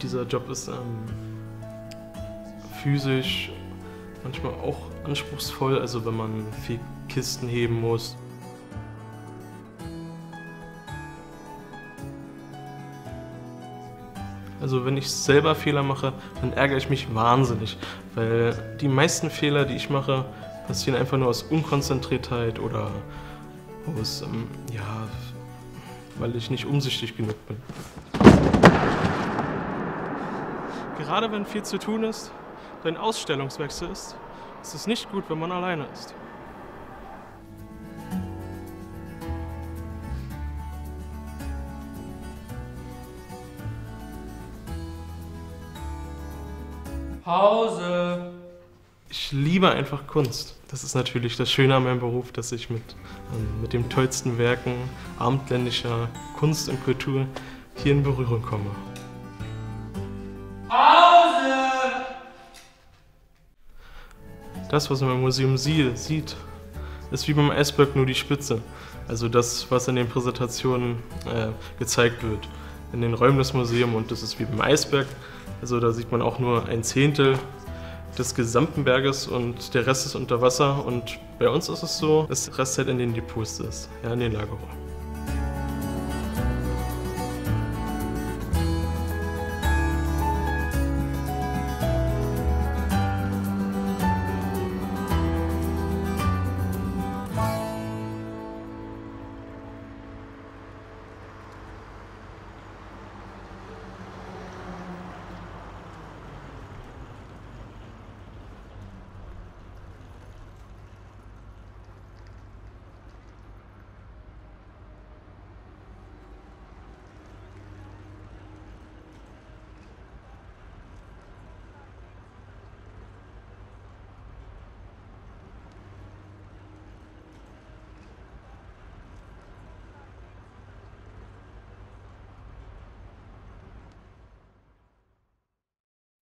Dieser Job ist physisch manchmal auch anspruchsvoll, also wenn man viel Kisten heben muss. Also wenn ich selber Fehler mache, dann ärgere ich mich wahnsinnig, weil die meisten Fehler, die ich mache, passieren einfach nur aus Unkonzentriertheit oder aus, ja, weil ich nicht umsichtig genug bin. Gerade wenn viel zu tun ist, wenn Ausstellungswechsel ist, ist es nicht gut, wenn man alleine ist. Pause! Ich liebe einfach Kunst. Das ist natürlich das Schöne an meinem Beruf, dass ich mit den tollsten Werken abendländischer Kunst und Kultur hier in Berührung komme. Pause! Das, was man im Museum sieht, ist wie beim Eisberg nur die Spitze. Also das, was in den Präsentationen gezeigt wird. In den Räumen des Museums, und das ist wie beim Eisberg, also da sieht man auch nur ein Zehntel des gesamten Berges und der Rest ist unter Wasser, und bei uns ist es so, dass der Rest halt in den Depots ist, ja, in den Lagerräumen.